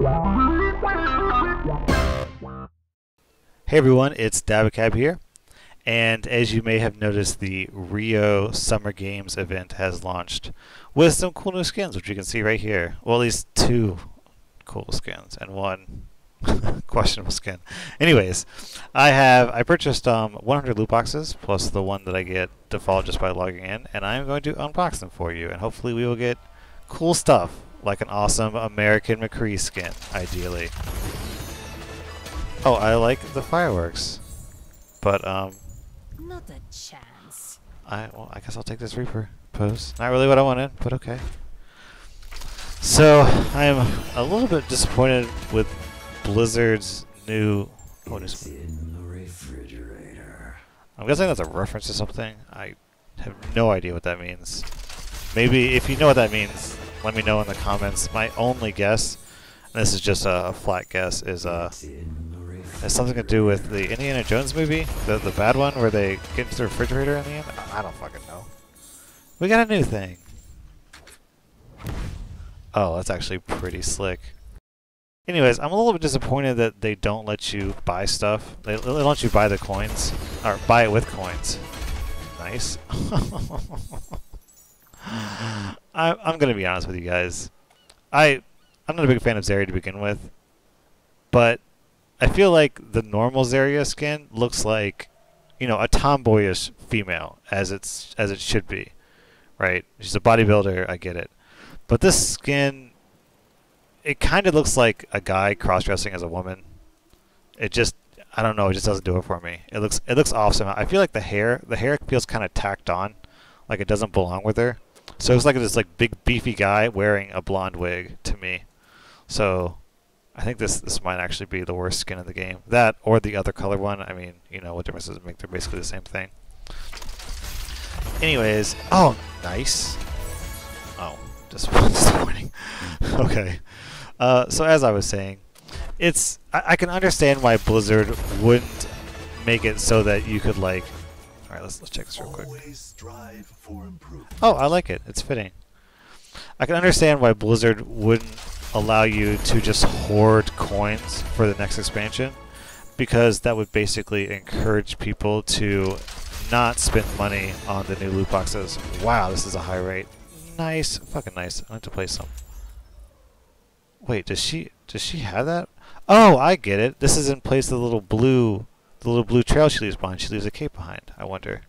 Hey everyone, it's Dabacabb here, and as you may have noticed, the Rio Summer Games event has launched with some cool new skins, which you can see right here. Well, at least two cool skins and one questionable skin. Anyways, I purchased 100 loot boxes plus the one that I get default just by logging in, and I'm going to unbox them for you, and hopefully we will get cool stuff. Like an awesome American McCree skin, ideally. Oh, I like the fireworks, but not a chance. I guess I'll take this Reaper pose. Not really what I wanted, but okay. So I'm a little bit disappointed with Blizzard's new. It's in the refrigerator. I'm guessing that's a reference to something. I have no idea what that means. Maybe if you know what that means, let me know in the comments. My only guess, and this is just a flat guess, is has something to do with the Indiana Jones movie, the bad one where they get into the refrigerator in the end. I don't fucking know. We got a new thing. Oh, that's actually pretty slick. Anyways, I'm a little bit disappointed that they don't let you buy stuff. They don't let you buy the coins, or buy it with coins. Nice. I'm gonna be honest with you guys. I'm not a big fan of Zarya to begin with, but I feel like the normal Zarya skin looks like, you know, a tomboyish female as it should be, right? She's a bodybuilder, I get it, but this skin, it kind of looks like a guy cross-dressing as a woman. It just, I don't know, it just doesn't do it for me. It looks off somehow. I feel like the hair feels kind of tacked on, like it doesn't belong with her. So it was like this like big beefy guy wearing a blonde wig to me. So I think this might actually be the worst skin in the game. That or the other color one. I mean, you know, what difference does it make? They're basically the same thing. Anyways, oh, nice. Oh, just one disappointing. Okay. So as I was saying, I can understand why Blizzard wouldn't make it so that you could like. Alright, let's check this real quick. Oh, I like it. It's fitting. I can understand why Blizzard wouldn't allow you to just hoard coins for the next expansion, because that would basically encourage people to not spend money on the new loot boxes. Wow, this is a high rate. Nice. Fucking nice. I need to play some. Wait, does she have that? Oh, I get it. This is in place of the little blue... the little blue trail she leaves behind. She leaves a cape behind. I wonder.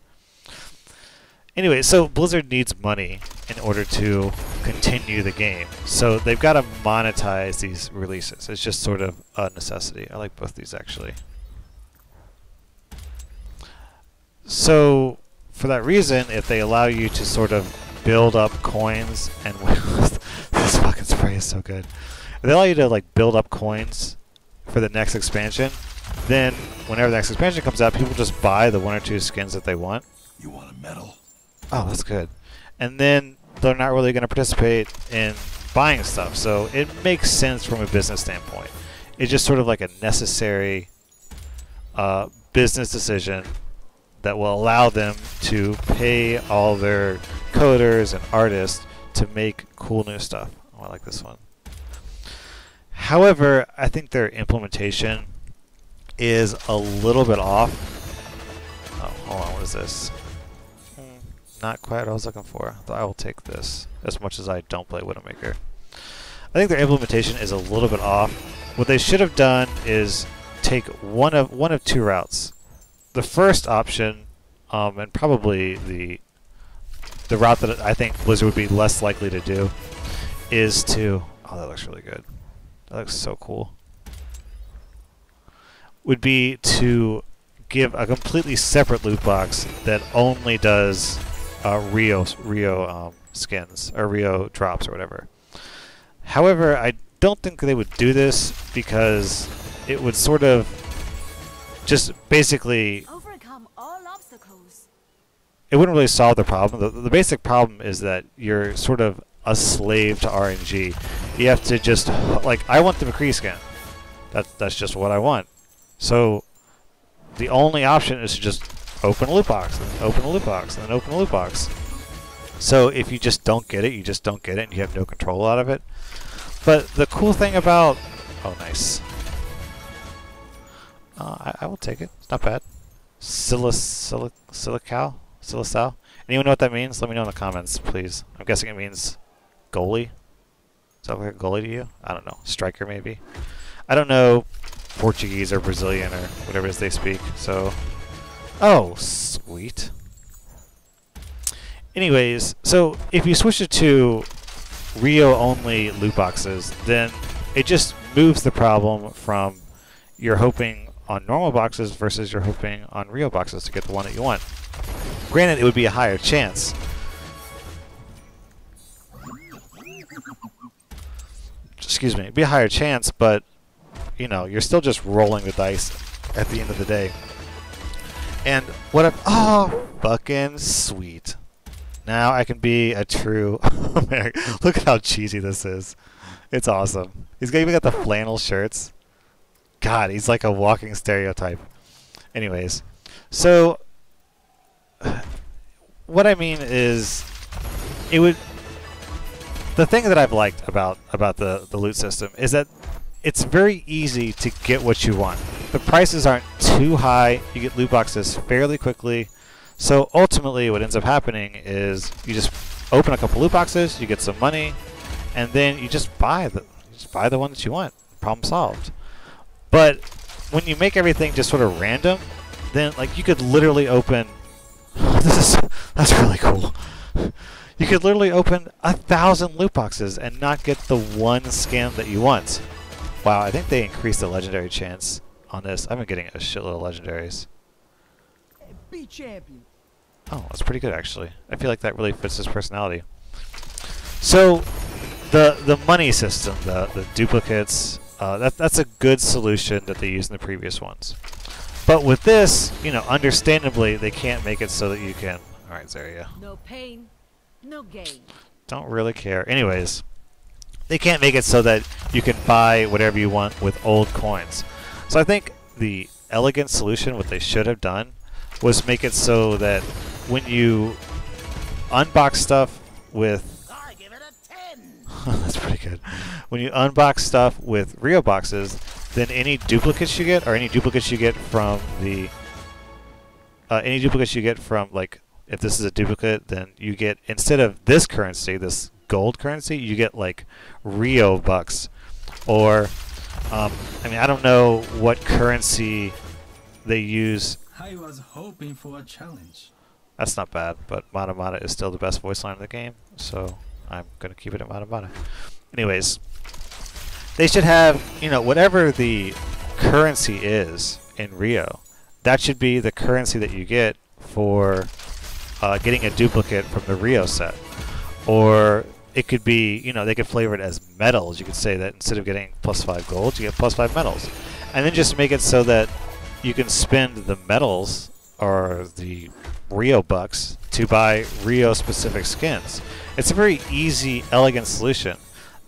Anyway, so Blizzard needs money in order to continue the game. So they've got to monetize these releases. It's just sort of a necessity. I like both these actually. So for that reason, if they allow you to sort of build up coins and this fucking spray is so good. If they allow you to like build up coins for the next expansion, then whenever the next expansion comes out, people just buy the one or two skins that they want. You want a medal? Oh, that's good. And then they're not really going to participate in buying stuff. So it makes sense from a business standpoint. It's just sort of like a necessary business decision that will allow them to pay all their coders and artists to make cool new stuff. Oh, I like this one. However, I think their implementation is a little bit off. Oh, hold on, what is this? Not quite what I was looking for, though I will take this as much as I don't play Widowmaker. I think their implementation is a little bit off. What they should have done is take one of two routes. The first option, and probably the route that I think Blizzard would be less likely to do, is to... Oh, that looks really good. That looks so cool. Would be to give a completely separate loot box that only does Rio skins or Rio drops or whatever. However, I don't think they would do this because it would sort of just basically overcome all obstacles. It wouldn't really solve the problem. The basic problem is that you're sort of a slave to RNG. You have to just like, I want the McCree skin. That's just what I want. So the only option is to just open a loot box, and open a loot box, and then open a loot box. So if you just don't get it, you just don't get it, and you have no control out of it. But the cool thing about Oh, nice. I will take it. It's not bad. Seleção? Anyone know what that means? Let me know in the comments, please. I'm guessing it means goalie. Does that look like a goalie to you? I don't know. Striker, maybe? I don't know Portuguese or Brazilian or whatever it is they speak, so... Oh, sweet. Anyways, so if you switch it to Rio-only loot boxes, then it just moves the problem from you're hoping on normal boxes versus you're hoping on Rio boxes to get the one that you want. Granted, it would be a higher chance. Excuse me, it'd be a higher chance, but you know, you're still just rolling the dice at the end of the day. And what a... Oh, fucking sweet. Now I can be a true American. Look at how cheesy this is. It's awesome. He's even got the flannel shirts. God, he's like a walking stereotype. Anyways, so what I mean is it would... The thing that I've liked about the loot system is that it's very easy to get what you want. The prices aren't too high. You get loot boxes fairly quickly. So ultimately what ends up happening is you just open a couple loot boxes, you get some money, and then you just buy the one that you want. Problem solved. But when you make everything just sort of random, then like you could literally open that's really cool. You could literally open 1,000 loot boxes and not get the one skin that you want. Wow, I think they increased the legendary chance on this. I've been getting a shitload of legendaries. Be champion. Oh, that's pretty good actually. I feel like that really fits his personality. So, the money system, the duplicates, that's a good solution that they used in the previous ones. But with this, you know, understandably, they can't make it so that you can... Alright, Zarya. No pain, no gain. Don't really care. Anyways, they can't make it so that you can buy whatever you want with old coins. So I think the elegant solution, what they should have done, was make it so that when you unbox stuff with... I give it a 10! That's pretty good. When you unbox stuff with Rio boxes, then any duplicates you get, or any duplicates you get from the... any duplicates you get from, like, if this is a duplicate, then you get, instead of this currency, this gold currency, you get, like, Rio bucks. Or, I mean, I don't know what currency they use... I was hoping for a challenge. That's not bad, but Mata Mata is still the best voice line in the game, so I'm going to keep it at Mata Mata. Anyways, they should have, you know, whatever the currency is in Rio, that should be the currency that you get for getting a duplicate from the Rio set. Or it could be, you know, they could flavor it as medals. You could say that instead of getting +5 gold, you get +5 medals. And then just make it so that you can spend the medals or the Rio bucks to buy Rio specific skins. It's a very easy, elegant solution.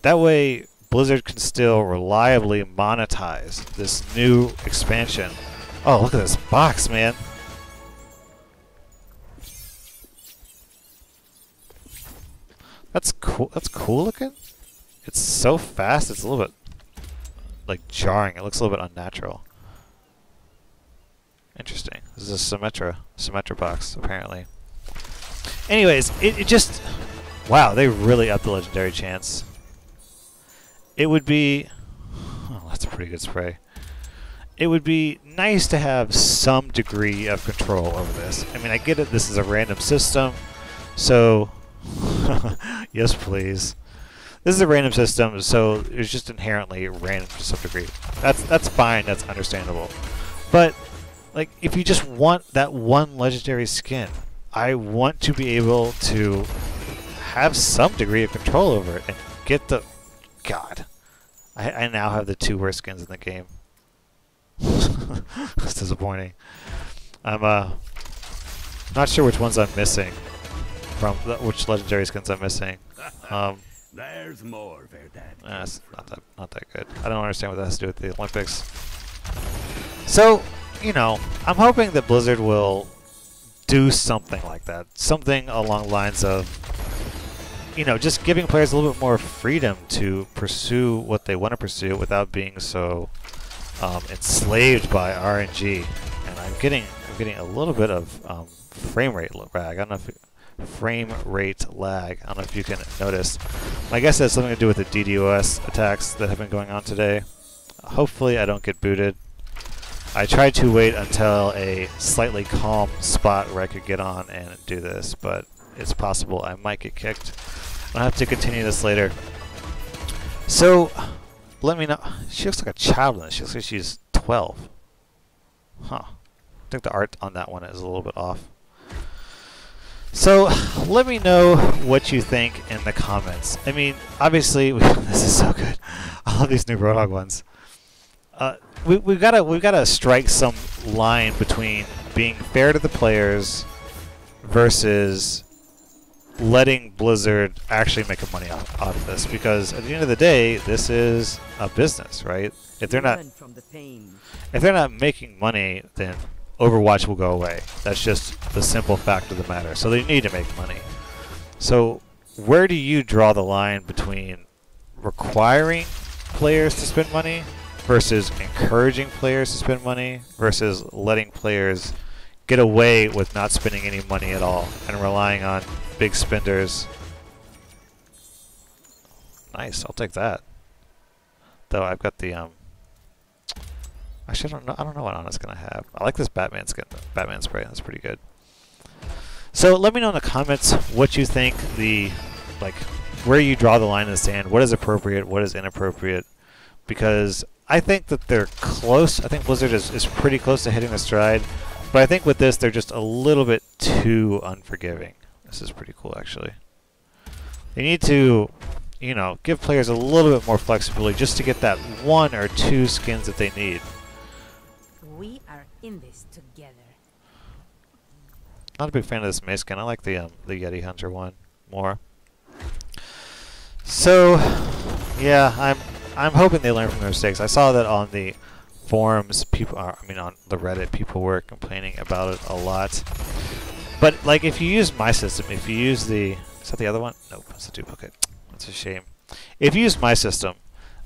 That way Blizzard can still reliably monetize this new expansion. Oh, look at this box, man. That's cool. That's cool looking. It's so fast, it's a little bit like jarring. It looks a little bit unnatural. Interesting. This is a Symmetra box, apparently. Anyways, it just... Wow, they really upped the legendary chance. It would be... Oh, that's a pretty good spray. It would be nice to have some degree of control over this. I mean, I get it, this is a random system, so... Yes, please. This is a random system, so it's just inherently random to some degree. That's fine, that's understandable. But... Like, if you just want that one legendary skin, I want to be able to have some degree of control over it and get the... God. I now have the 2 worst skins in the game. That's disappointing. I'm not sure which ones I'm missing, which legendary skins I'm missing. There's more where that comes from. Not that good. I don't understand what that has to do with the Olympics. So... You know, I'm hoping that Blizzard will do something like that. Something along the lines of, you know, just giving players a little bit more freedom to pursue what they want to pursue without being so enslaved by RNG. And I'm getting a little bit of frame rate lag. I don't know if you can notice. My guess has something to do with the DDoS attacks that have been going on today. Hopefully I don't get booted. I tried to wait until a slightly calm spot where I could get on and do this, but it's possible I might get kicked. I'll have to continue this later. So, let me know. She looks like a child in this. She looks like she's 12. Huh. I think the art on that one is a little bit off. So, let me know what you think in the comments. I mean, obviously, this is so good. I love these new Roadhog ones. We've got to strike some line between being fair to the players versus letting Blizzard actually make money out of this, because at the end of the day, this is a business, right? If they're not making money, then Overwatch will go away. That's just the simple fact of the matter. So they need to make money. So where do you draw the line between requiring players to spend money versus encouraging players to spend money versus letting players get away with not spending any money at all and relying on big spenders? Nice, I'll take that. Though I've got the actually I don't know what Anna's gonna have. I like this Batman skin, Batman spray, that's pretty good. So let me know in the comments what you think the, like, where you draw the line in the sand, what is appropriate, what is inappropriate, because I think that they're close. I think Blizzard is pretty close to hitting the stride. But I think with this, they're just a little bit too unforgiving. This is pretty cool, actually. They need to, you know, give players a little bit more flexibility just to get that 1 or 2 skins that they need. We are in this together. Not a big fan of this Mace skin. I like the Yeti Hunter one more. So, yeah, I'm hoping they learn from their mistakes. I saw that on the forums, on the Reddit, people were complaining about it a lot. But, like, if you use my system, if you use the, is that the other one? Nope, it's a duplicate. That's a shame. If you use my system,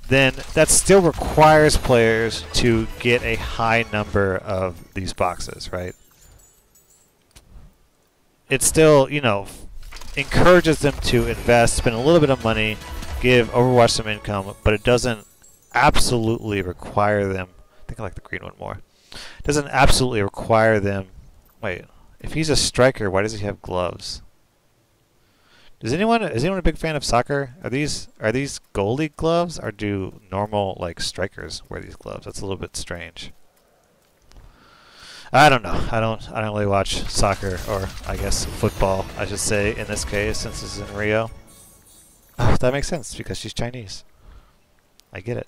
then that still requires players to get a high number of these boxes, right? It still, you know, encourages them to invest, spend a little bit of money, give Overwatch some income, but it doesn't absolutely require them. I think I like the green one more. It doesn't absolutely require them. Wait, if he's a striker, why does he have gloves? Is anyone a big fan of soccer? Are these goalie gloves, or do normal, like, strikers wear these gloves? That's a little bit strange. I don't know. I don't really watch soccer, or I guess football, I should say, in this case, since this is in Rio. Oh, that makes sense because she's Chinese. I get it.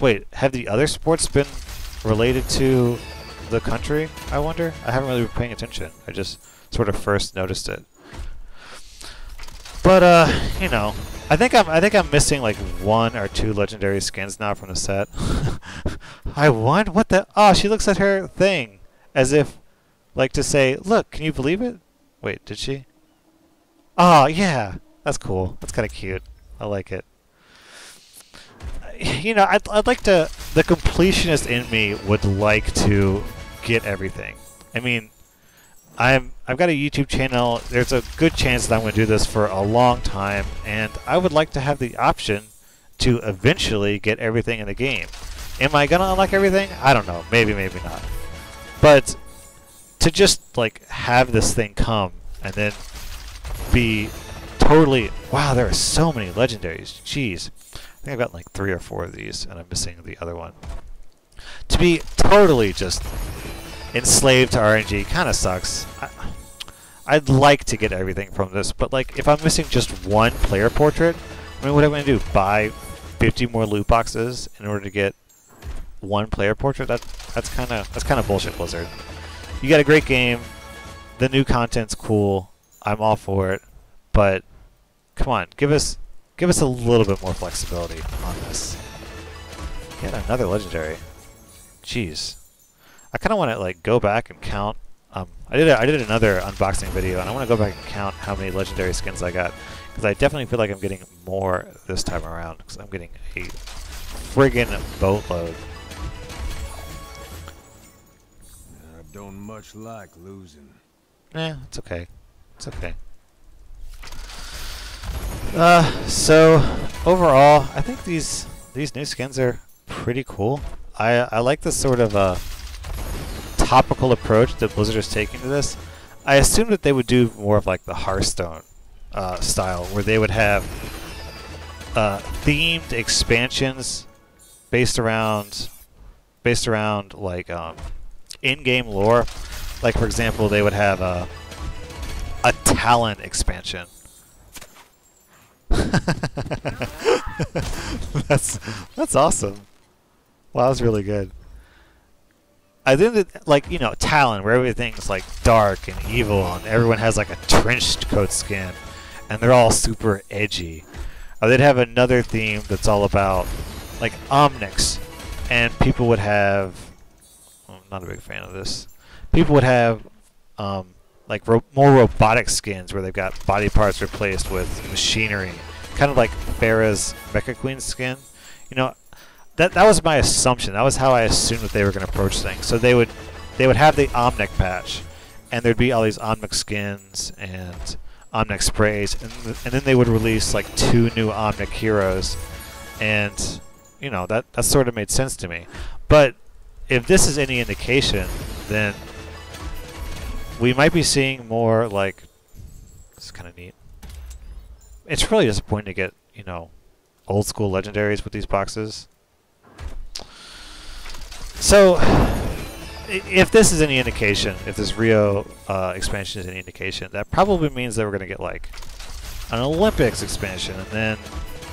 Wait, have the other sports been related to the country, I wonder? I haven't really been paying attention. I just sort of first noticed it. But you know, I think I'm missing like 1 or 2 legendary skins now from the set. I won? What the? Oh, she looks at her thing as if, like, to say, "Look, can you believe it?" Wait, did she? Oh, yeah. That's cool. That's kind of cute. I like it. You know, I'd like to, the completionist in me would like to get everything. I mean, I've got a YouTube channel. There's a good chance that I'm going to do this for a long time, and I would like to have the option to eventually get everything in the game. Am I going to unlock everything? I don't know. Maybe, maybe not. But to just, like, have this thing come and then be totally, wow, there are so many legendaries. Jeez. I think I've got like 3 or 4 of these, and I'm missing the other one. To be totally just enslaved to RNG kind of sucks. I'd like to get everything from this, but, like, if I'm missing just 1 player portrait, I mean, what am I going to do? Buy 50 more loot boxes in order to get 1 player portrait? That's kind of bullshit, Blizzard. You got a great game. The new content's cool. I'm all for it, but come on, give us a little bit more flexibility on this. Yet another legendary. Jeez. I kind of want to, like, go back and count. I did another unboxing video, and I want to go back and count how many legendary skins I got. Because I definitely feel like I'm getting more this time around, because I'm getting a friggin' boatload. I don't much like losing. Eh, it's okay. It's okay. So overall, I think these new skins are pretty cool. I like this sort of topical approach that Blizzard is taking to this. I assume that they would do more of like the Hearthstone style, where they would have themed expansions based around like in-game lore. Like for example, they would have a Talon expansion. That's awesome. Wow, that was really good. I think that, like, you know, Talon, where everything's like dark and evil and everyone has like a trench coat skin and they're all super edgy. They'd have another theme that's all about like Omnics, and people would have, well, I'm not a big fan of this, people would have like more robotic skins where they've got body parts replaced with machinery, kind of like Pharah's Mecha Queen skin. You know, that was my assumption. That was how I assumed that they were going to approach things. So they would have the Omnic patch, and there'd be all these Omnic skins and Omnic sprays, and then they would release like 2 new Omnic heroes, and you know that sort of made sense to me. But if this is any indication, then we might be seeing more, like, it's kind of neat. It's really disappointing to get, you know, old school legendaries with these boxes. So, if this is any indication, if this Rio expansion is any indication, that probably means that we're going to get, like, an Olympics expansion, and then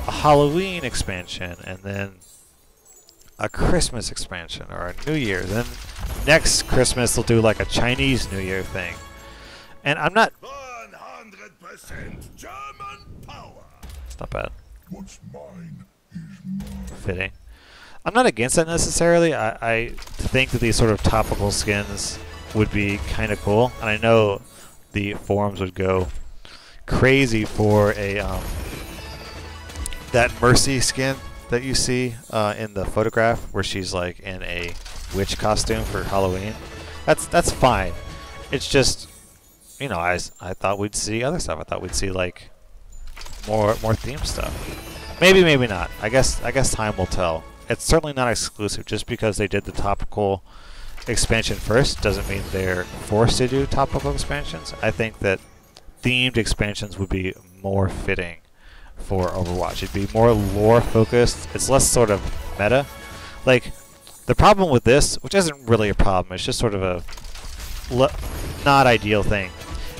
a Halloween expansion, and then a Christmas expansion or a New Year's. Then next Christmas they'll do like a Chinese New Year thing. And I'm not 100% German power. It's not bad. What's mine is mine. Fitting. I'm not against that necessarily. I think that these sort of topical skins would be kind of cool, and I know the forums would go crazy for a that Mercy skin that you see in the photograph where she's like in a witch costume for Halloween. That's fine. It's just, you know, I thought we'd see other stuff. I thought we'd see like more themed stuff. Maybe, maybe not. I guess time will tell. It's certainly not exclusive. Just because they did the topical expansion first doesn't mean they're forced to do topical expansions. I think that themed expansions would be more fitting for Overwatch. It'd be more lore focused. It's less sort of meta. Like, the problem with this, which isn't really a problem, it's just sort of a not ideal thing,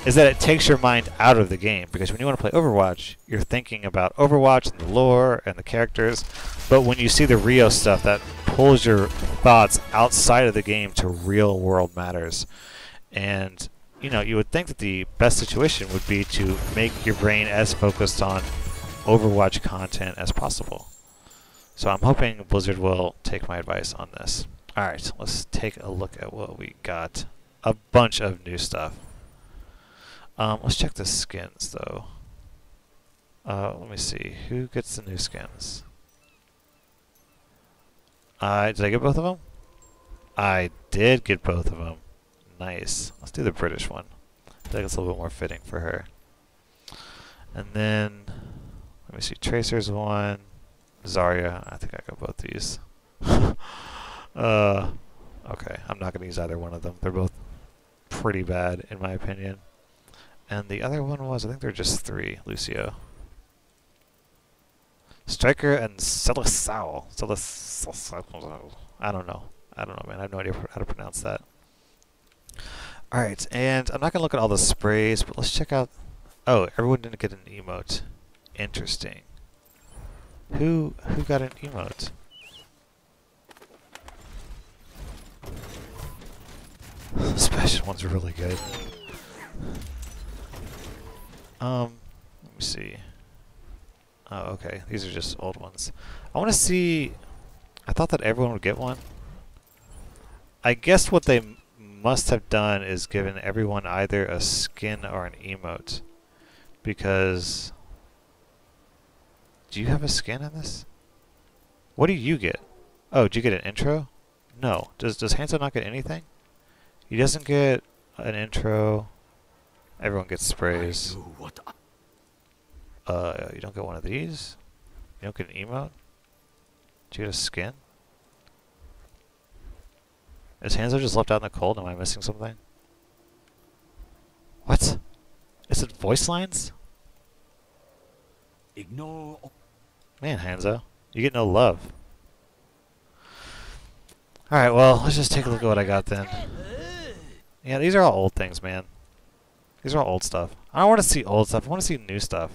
is that it takes your mind out of the game, because when you want to play Overwatch, you're thinking about Overwatch and the lore and the characters, but when you see the Rio stuff, that pulls your thoughts outside of the game to real world matters. And, you know, you would think that the best situation would be to make your brain as focused on Overwatch content as possible. So I'm hoping Blizzard will take my advice on this. Alright, let's take a look at what we got. A bunch of new stuff. Let's check the skins though. Let me see. Who gets the new skins? Did I get both of them? I did get both of them. Nice. Let's do the British one. I think it's a little bit more fitting for her. And then let me see, Tracer's one, Zarya, I think I got both these. Okay, I'm not going to use either one of them. They're both pretty bad, in my opinion. And the other one was, I think they're just 3, Lucio. Striker and Seleção. I don't know, man. I have no idea how to pronounce that. Alright, and I'm not going to look at all the sprays, but let's check out... Oh, everyone didn't get an emote. Interesting. Who got an emote? Special one's really good. Let me see. Oh, okay. These are just old ones. I want to see. I thought that everyone would get one. I guess what they must have done is given everyone either a skin or an emote, because Do you have a skin on this? What do you get? Oh, did you get an intro? No. Does Hanzo not get anything? He doesn't get an intro. Everyone gets sprays. You don't get one of these? You don't get an emote? Do you get a skin? Is Hanzo just left out in the cold? Am I missing something? What? Is it voice lines? Ignore. Man, Hanzo, you get no love. Alright, well, let's just take a look at what I got then. Yeah, these are all old things, man. These are all old stuff. I don't want to see old stuff. I want to see new stuff.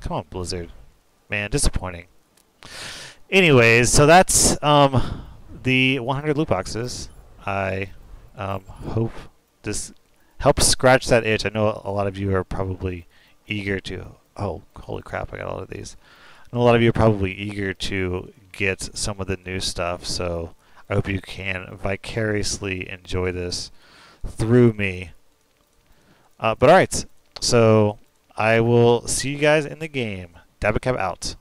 Come on, Blizzard. Man, disappointing. Anyways, so that's the 100 loot boxes. I hope this helps scratch that itch. I know a lot of you are probably eager to... Oh, holy crap, I got all of these. I know a lot of you are probably eager to get some of the new stuff, so I hope you can vicariously enjoy this through me. But alright, so I will see you guys in the game. Dabacabb out.